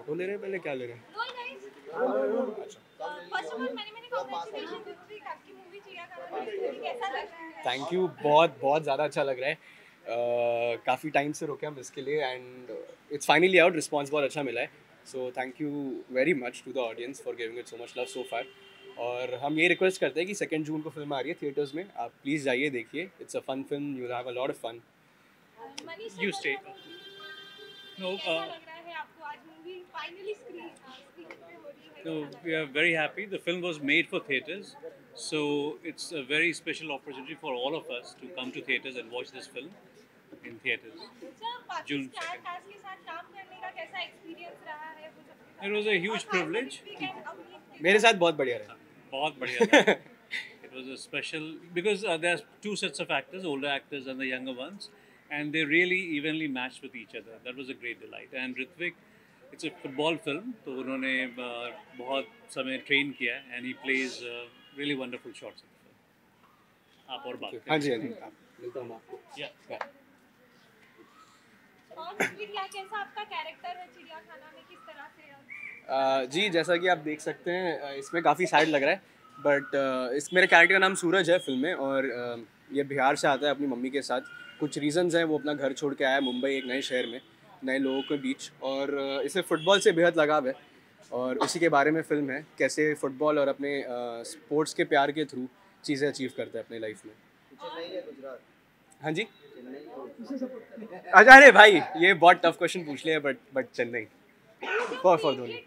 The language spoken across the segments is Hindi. फोटो ले रहे हैं पहले क्या ले रहे हैं? थैंक यू, बहुत बहुत ज़्यादा अच्छा लग रहा है। काफ़ी टाइम से रोके हम इसके लिए and it's finally out. Response बहुत अच्छा मिला है, so thank you very much to the audience for giving it so much love so far. और हम ये रिक्वेस्ट करते हैं कि 2 जून को फिल्म आ रही है थिएटर्स में, आप प्लीज़ जाइए देखिए। It's a fun film, you will have a lot of fun. You stay. So we are very happy. The film was made for theaters, so it's a very special opportunity for all of us to come to theaters and watch this film in theaters. June 2nd. It was a huge privilege. मेरे साथ बहुत बढ़िया रहा। बहुत बढ़िया। It was a special because there are two sets of actors, older actors and the younger ones, and they really evenly matched with each other. That was a great delight. And Ritvik. It's a football film, तो उन्होंने बहुत समय ट्रेन किया and he plays really wonderful shots in the film. आप और बात हाँ जी मिलता हूँ आपको। कैसा आपका कैरेक्टर है चिड़ियाखाना में, किस तरह से? जी जैसा कि आप देख सकते हैं इसमें काफ़ी सैड लग रहा है, बट इस मेरे कैरेक्टर का नाम सूरज है फिल्म में, और ये बिहार से आता है अपनी मम्मी के साथ। कुछ रीजंस हैं, वो अपना घर छोड़ के आया है मुंबई एक नए शहर में नए लोगों के बीच, और इसे फ़ुटबॉल से बेहद लगाव है और उसी के बारे में फ़िल्म है, कैसे फ़ुटबॉल और अपने स्पोर्ट्स के प्यार के थ्रू चीज़ें अचीव करता है अपने लाइफ में। हाँ जी अरे भाई ये बहुत टफ क्वेश्चन पूछ लिया, but Chennai for Dhoni.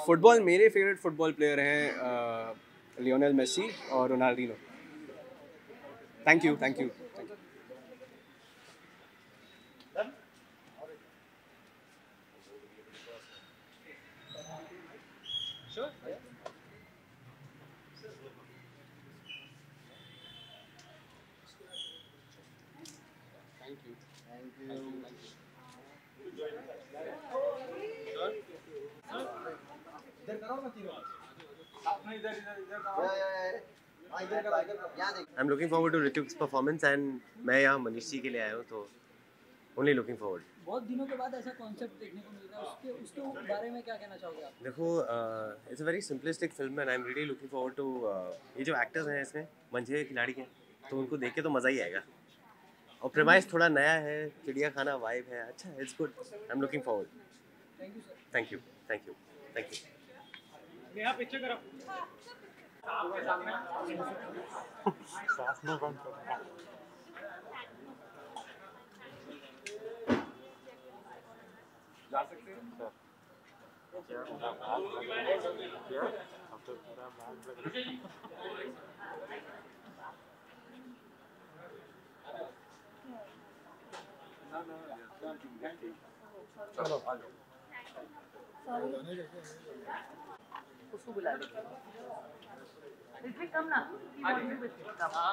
Football मेरे फेवरेट फ़ुटबॉल प्लेयर हैं लियोनेल मेसी और Ronaldinho. Thank you thank you. Sure. Yeah. Thank you. Thank you. Thank you. Thank you. Sure. इधर करो ना तीनों। आपने इधर इधर इधर करो। इधर करो इधर करो। यहाँ देख। I'm looking forward to Ritvik performance and मैं यहाँ मनीष जी के लिए आया हूँ, तो only looking forward. बहुत दिनों के बाद ऐसा कॉन्सेप्ट देखने को मिल रहा है, उसके बारे में क्या कहना चाहोगे आप? देखो it's a very simplistic film and I am really looking forward to ये जो एक्टर्स हैं इसमें मंझे खिलाड़ी के, तो उनको देख के तो मज़ा ही आएगा, और प्रेमाइस थोड़ा नया है, चिड़ियाखाना वाइब है, अच्छा it's good, I am looking forward. Thank you sir. Thank you thank you thank you. Neha picture करो सामने सामने। जा सकते हैं सर। क्या अब तो पूरा बात लग रही है। ना ना चलो आ जाओ। उसको बुला लेते हैं। इसमें कम ना हाँ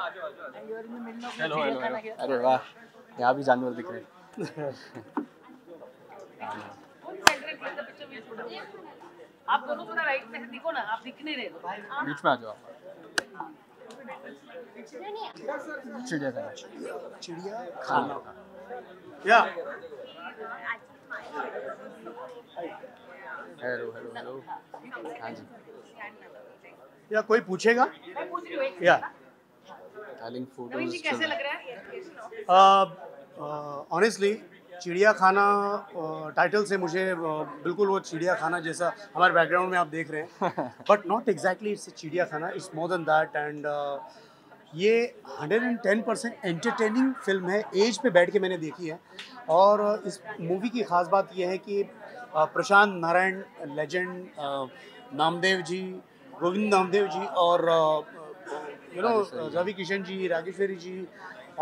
आ जाओ आ जाओ। Hello hello. अरे वाह यहाँ भी जानवर दिख रहे हैं। आप दोनों थोड़ा राइट में से दिखो ना, आप दिख नहीं रहे हो। बीच में आ जाओ आप। चिड़ियाखाना या हेलो हेलो हेलो। हाँ जी या कोई पूछेगा या फोटोज कैसे लग रहा है? ऑनेस्टली चिड़ियाखाना टाइटल से मुझे बिल्कुल वो चिड़ियाखाना जैसा हमारे बैकग्राउंड में आप देख रहे हैं, but not exactly it's चिड़ियाखाना, it's more than that. And ये 110% एंटरटेनिंग फिल्म है, एज पे बैठ के मैंने देखी है। और इस मूवी की ख़ास बात यह है कि प्रशांत नारायण लेजेंड, नामदेव जी, गोविंद नामदेव जी, और यू नो रवि किशन जी, राजीव फेरी जी,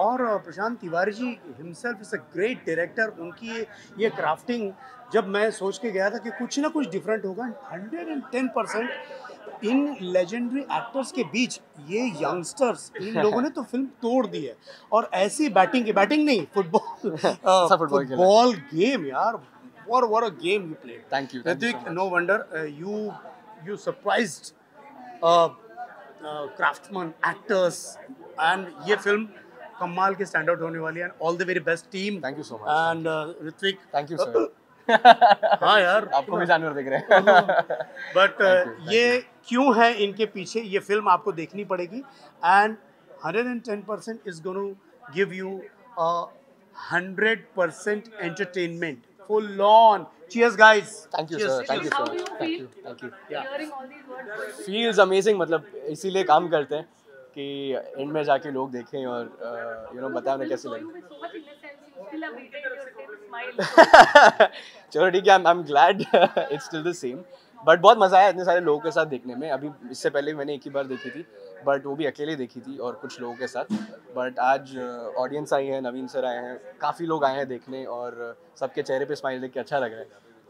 और Prashant Tiwari ji himself is a great director. उनकी ये क्राफ्टिंग जब मैं सोच के गया था कि कुछ ना कुछ डिफरेंट होगा, 110% इन लेजेंडरी एक्टर्स के बीच ये यंगस्टर्स, इन लोगों ने तो फिल्म तोड़ दी है। और ऐसी बैटिंग नहीं, फुटबॉल फुटबॉल गेम यार, what a game you play. Thank you Hrithik, no wonder you surprised craftsman actors. And ये फिल्म कमाल की स्टैंड आउट होने वाली है, and all the very best team. Thank you so much. And Ritwik, thank you sir. हाँ यार, आपको भी जानवर देख रहे हैं। बट ये क्यों है इनके पीछे, ये फिल्म आपको देखनी पड़ेगी। And 110% is gonna give you a 100% entertainment, full on. Cheers, guys. Thank you, cheers, sir. Thank you, sir. Thank you. Yeah. Hearing all these words feels amazing. मतलब इसीलिए काम करते हैं कि एंड में जाके लोग देखें और यू नो बताएं उन्हें कैसे लगे। चलो ठीक है, I'm glad it's still the same. But बहुत मज़ा आया इतने सारे लोगों के साथ देखने में। अभी इससे पहले मैंने एक ही बार देखी थी, बट वो भी अकेले देखी थी और कुछ लोगों के साथ। बट आज ऑडियंस आई है, नवीन सर आए हैं, काफ़ी लोग आए हैं देखने और सबके चेहरे पे स्माइल देख के अच्छा लग रहा है।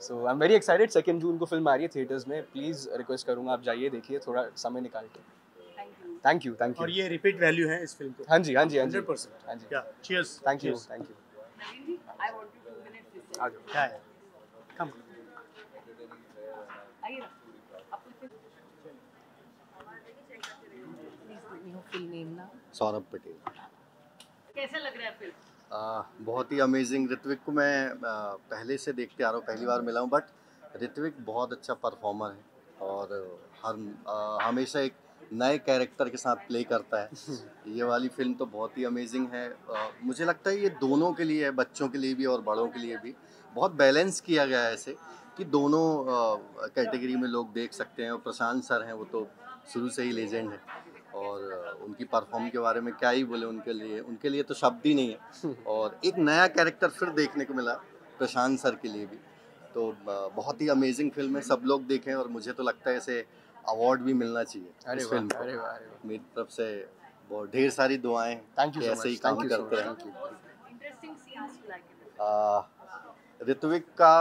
So I am very excited. 2 जून को फिल्म आ रही है थिएटर्स में। प्लीज़ रिक्वेस्ट करूँगा आप जाइए देखिए, थोड़ा समय निकाल के। Thank you. और ये रिपीट वैल्यू है इस फिल्म को। हाँ जी 100%। चीयर्स। Thank you. आ जाओ, सौरभ पटेल। कैसा लग रहा है फिल्म? बहुत ही अमेजिंग। ऋत्विक को मैं पहले से देखते आ रहा हूँ, पहली बार मिला हूँ, बट ऋत्विक बहुत अच्छा परफॉर्मर है और हर हमेशा एक नए कैरेक्टर के साथ प्ले करता है। ये वाली फिल्म तो बहुत ही अमेजिंग है। मुझे लगता है ये दोनों के लिए है, बच्चों के लिए भी और बड़ों के लिए भी। बहुत बैलेंस किया गया है ऐसे कि दोनों कैटेगरी में लोग देख सकते हैं। और प्रशांत सर हैं, वो तो शुरू से ही लेजेंड है और उनकी परफॉर्म के बारे में क्या ही बोले। उनके लिए तो शब्द ही नहीं है। और एक नया कैरेक्टर फिर देखने को मिला प्रशांत सर के लिए भी, तो बहुत ही अमेजिंग फिल्म है। सब लोग देखें और मुझे तो लगता है ऐसे अवार्ड भी मिलना चाहिए। अरे वाह। मेरी तरफ से बहुत ढेर सारी दुआएं। Thank you. ऐसे ही काम करते रहें। ऋत्विक का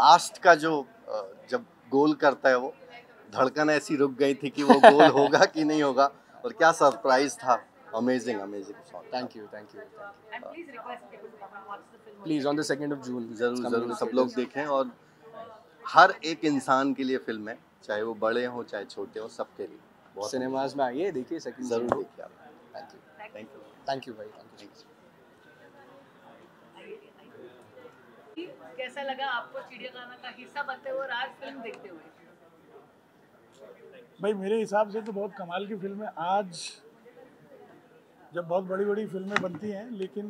लास्ट का जो जब गोल करता है, वो धड़कन ऐसी रुक गई थी कि वो गोल होगा कि नहीं होगा, और क्या सरप्राइज था। Amazing song. Thank you. And please request people to come watch the film please on the 2nd of June। जरूर सब लोग देखें। और हर एक इंसान के लिए फिल्म है, चाहे वो बड़े हों चाहे छोटे हों, सबके लिए। सिनेमाज में आइए, देखिए, जरूर देखिए आप। थैंक यू भाई। कैसा लगा आपको चिड़ियाखाना का हिस्सा बनते हुए और आज फिल्म देखते हुए? भाई मेरे हिसाब से तो बहुत कमाल की फिल्म है। आज जब बहुत बड़ी बड़ी फिल्में बनती हैं, लेकिन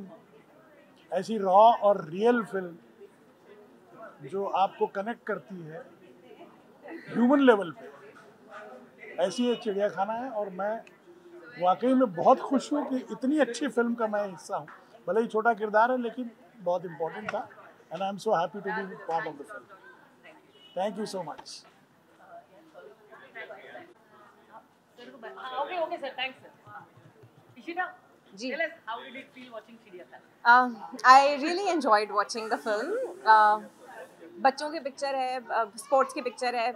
ऐसी रॉ और रियल फिल्म जो आपको कनेक्ट करती है ह्यूमन लेवल पे, ऐसी एक चिड़ियाखाना है। और मैं वाकई में बहुत खुश हूँ कि इतनी अच्छी फिल्म का मैं हिस्सा हूँ। भले ही छोटा किरदार है, लेकिन बहुत इम्पोर्टेंट था। And I am so happy to be part of the film. Thank you so much. Okay sir, thanks sir. Ishita ji, tell us how did it feel watching Chidiakhana? I really enjoyed watching the film. बच्चों के पिक्चर है, स्पोर्ट्स के पिक्चर है।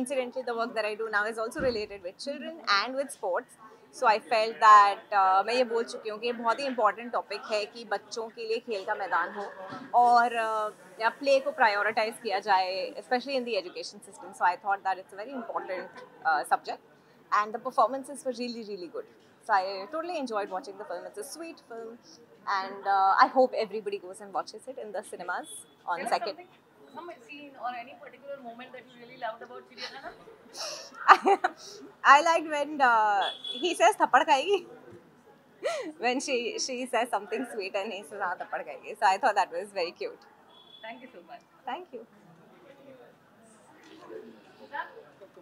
Incidentally, the work that I do now is also related with children and with sports. So I felt that मैं ये बोल चुकी हूँ कि बहुत ही important topic है कि बच्चों के लिए खेल का मैदान हो और play को prioritize किया जाए, especially in the education system. So I thought that it's a very important subject. And the performances were really good. So I totally enjoyed watching the film. It's a sweet film, and I hope everybody goes and watches it in the cinemas on 2nd. Some scene or any particular moment that you really loved about Chidiakhana? I liked when he says "Thappad khaegi," when she says something sweet and he says "Thappad khaegi." So I thought that was very cute. Thank you so much. Thank you.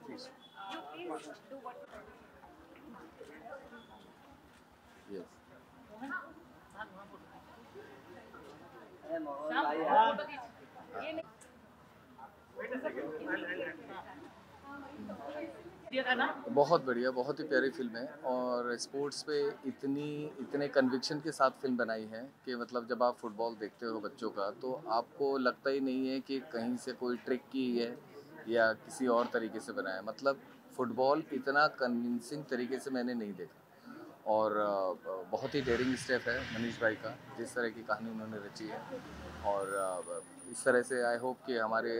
Please. बहुत बढ़िया, बहुत ही प्यारी फिल्म है। और स्पोर्ट्स पे इतने कन्विक्शन के साथ फिल्म बनाई है कि मतलब जब आप फुटबॉल देखते हो बच्चों का, तो आपको लगता ही नहीं है कि कहीं से कोई ट्रिक की है या किसी और तरीके से बनाया। मतलब फुटबॉल इतना कन्विंसिंग तरीके से मैंने नहीं देखा। और बहुत ही डेयरिंग स्टेप है मनीष भाई का, जिस तरह की कहानी उन्होंने रची है। और इस तरह से आई होप कि हमारे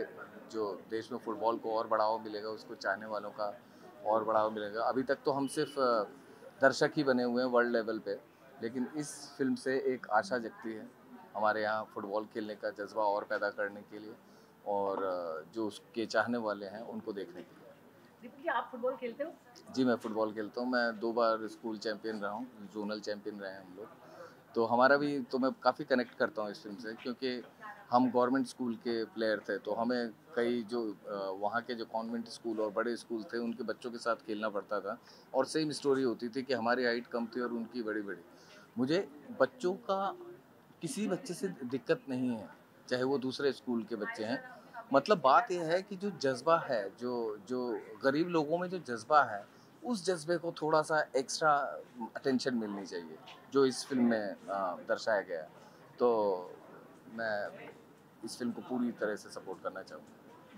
जो देश में फुटबॉल को और बढ़ावा मिलेगा, उसको चाहने वालों का और बढ़ावा मिलेगा। अभी तक तो हम सिर्फ दर्शक ही बने हुए हैं वर्ल्ड लेवल पे, लेकिन इस फिल्म से एक आशा जगती है हमारे यहाँ फुटबॉल खेलने का जज्बा और पैदा करने के लिए और जो उसके चाहने वाले हैं उनको देखने के लिए। आप फुटबॉल खेलते हो? जी मैं फुटबॉल खेलता हूँ, मैं 2 बार स्कूल चैम्पियन रहा हूँ, जोनल चैम्पियन रहे हैं हम लोग, तो हमारा भी तो मैं काफ़ी कनेक्ट करता हूँ इस फिल्म से, क्योंकि हम गवर्नमेंट स्कूल के प्लेयर थे तो हमें कई जो वहाँ के जो कॉन्वेंट स्कूल और बड़े स्कूल थे उनके बच्चों के साथ खेलना पड़ता था और सेम स्टोरी होती थी कि हमारी हाइट कम थी और उनकी बड़ी बड़ी। मुझे बच्चों का किसी बच्चे से दिक्कत नहीं है, चाहे वो दूसरे स्कूल के बच्चे हैं। मतलब बात यह है कि जो जज्बा है, जो गरीब लोगों में जो जज्बा है, उस जज्बे को थोड़ा सा एक्स्ट्रा अटेंशन मिलनी चाहिए जो इस फिल्म में दर्शाया गया है। तो मैं इस फिल्म को पूरी तरह से सपोर्ट करना चाहूँगा।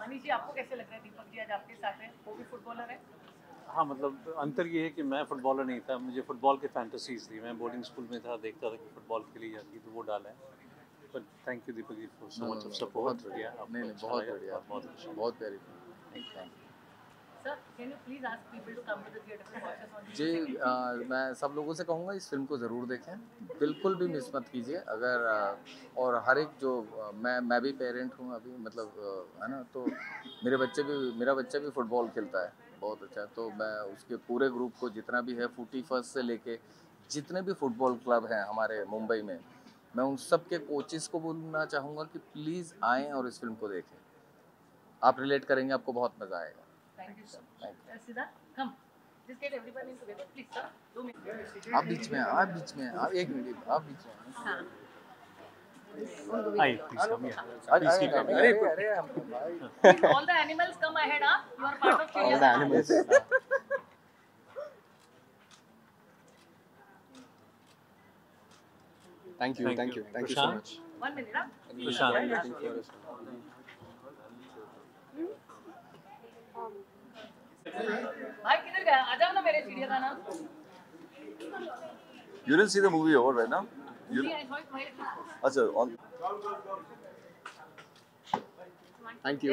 मनीष जी आपको कैसे लग रहा है दीपक जी आज आपके साथ हैं, वो भी फुटबॉलर है? हाँ, मतलब अंतर ये है कि मैं फुटबॉलर नहीं था, मुझे फुटबॉल की फैंटेसीज थी, मैं बोर्डिंग स्कूल में था, देखता था कि फुटबॉल खेली जाती तो वो डाला है। But thank you Deepak ji for so much of support. बहुत प्यारी। जी मैं सब लोगों से कहूँगा इस फिल्म को ज़रूर देखें, बिल्कुल भी मिस मत कीजिए। अगर और हर एक जो मैं भी पेरेंट हूँ अभी, मतलब है ना, तो मेरा बच्चा भी फुटबॉल खेलता है बहुत अच्छा, तो मैं उसके पूरे ग्रुप को जितना भी है फूटी फर्स्ट से लेके जितने भी फुटबॉल क्लब हैं हमारे मुंबई में, मैं उन सब के कोचेस को बोलना चाहूँगा कि प्लीज़ आएँ और इस फिल्म को देखें। आप रिलेट करेंगे, आपको बहुत मज़ा आएगा। Thank you so much. 1 minute, भाई किधर गया? आ जाओ ना मेरे चिड़ियाखाना। You didn't see the movie over, right now? Yeah, I saw it right now. अच्छा, thank you.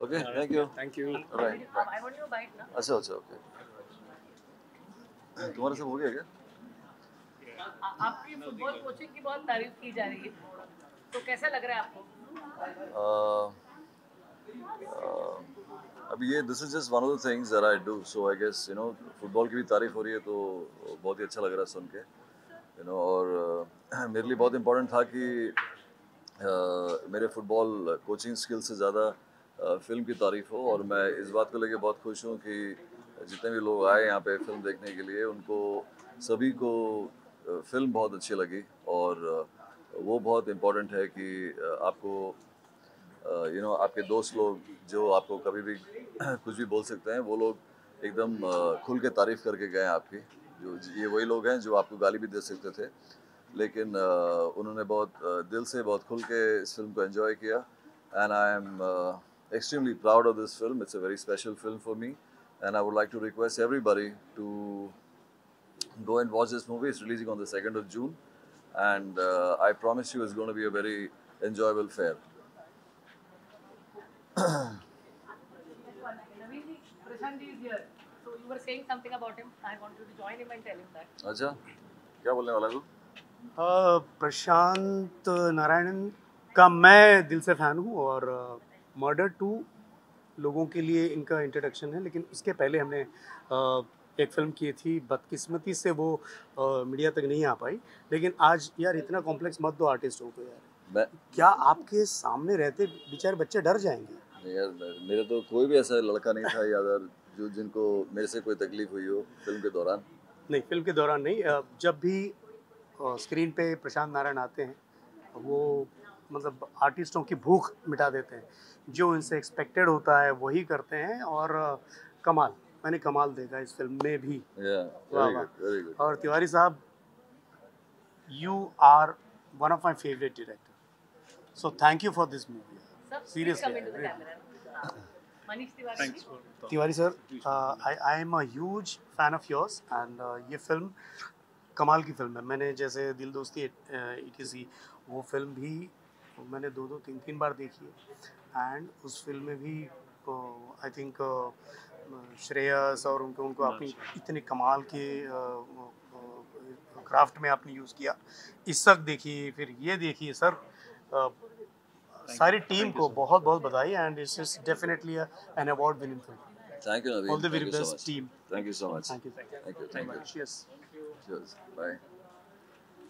Okay, thank you. All right. I want your bite, ना? अच्छा, okay. तुम्हारा सब हो गया क्या? आपकी फुटबॉल कोचिंग की बहुत तारीफ की जा रही है, तो कैसा लग रहा है आपको? अभी ये this is just one of the things that I do, so I guess you know football की भी तारीफ हो रही है तो बहुत ही अच्छा लग रहा है सुन के, यू नो। और मेरे लिए बहुत इम्पोर्टेंट था कि मेरे फुटबॉल कोचिंग स्किल से ज़्यादा फिल्म की तारीफ हो, और मैं इस बात को लेके बहुत खुश हूँ कि जितने भी लोग आए यहाँ पे फिल्म देखने के लिए उनको सभी को फिल्म बहुत अच्छी लगी, और वो बहुत इम्पोर्टेंट है कि आपको यू नो आपके दोस्त लोग जो आपको कभी भी कुछ भी बोल सकते हैं, वो लोग एकदम खुल के तारीफ़ करके गए आपकी। जो ये वही लोग हैं जो आपको गाली भी दे सकते थे, लेकिन उन्होंने बहुत दिल से बहुत खुल के इस फिल्म को एंजॉय किया। And I am extremely proud of this film, it's a very special film for me, and I would like to request everybody to go and watch this movie. It's releasing on the 2nd of June, and I promise you it's going to be a very enjoyable fair. Prashant is here, so you were saying something about him. I want you to join him and tell him that. अच्छा, क्या बोलने वाला तू? प्रशांत नारायणन का मैं दिल से फैन हूँ, और Murder 2 लोगों के लिए इनका इंट्रोडक्शन है, लेकिन उसके पहले हमने एक फिल्म की थी, बदकिस्मती से वो मीडिया तक नहीं आ पाई। लेकिन आज यार इतना कॉम्प्लेक्स मत दो आर्टिस्टों को यार, क्या आपके सामने रहते बेचारे बच्चे डर जाएंगे यार। मेरा तो कोई भी ऐसा लड़का नहीं था यार जो जिनको मेरे से कोई तकलीफ हुई हो फिल्म के दौरान। नहीं, फिल्म के दौरान नहीं, जब भी स्क्रीन पे प्रशांत नारायण आते हैं वो मतलब आर्टिस्टों की भूख मिटा देते हैं, जो इनसे एक्सपेक्टेड होता है वही करते हैं, और कमाल, मैंने कमाल देखा इस फिल्म में भी। और तिवारी साहब, you are one of my favourite director, so thank you for this movie. Sir, seriously, come into the camera. Manish Tiwari sir, I am a huge fan of yours, and ये फिल्म कमाल की फिल्म है। मैंने जैसे दिल दोस्ती ETC वो फिल्म भी मैंने 2-2, 3-3 बार देखी है, एंड उस फिल्म में भी आई थिंक श्रेयस और उनको उनको आपने इतने कमाल के क्राफ्ट में आपने यूज़ किया। इस वक्त देखिए, फिर ये देखिए सर, सारी टीम को बहुत बहुत बधाई and it's definitely an award winning film. Thank you, all the very best team. Thank you so much. Thank you.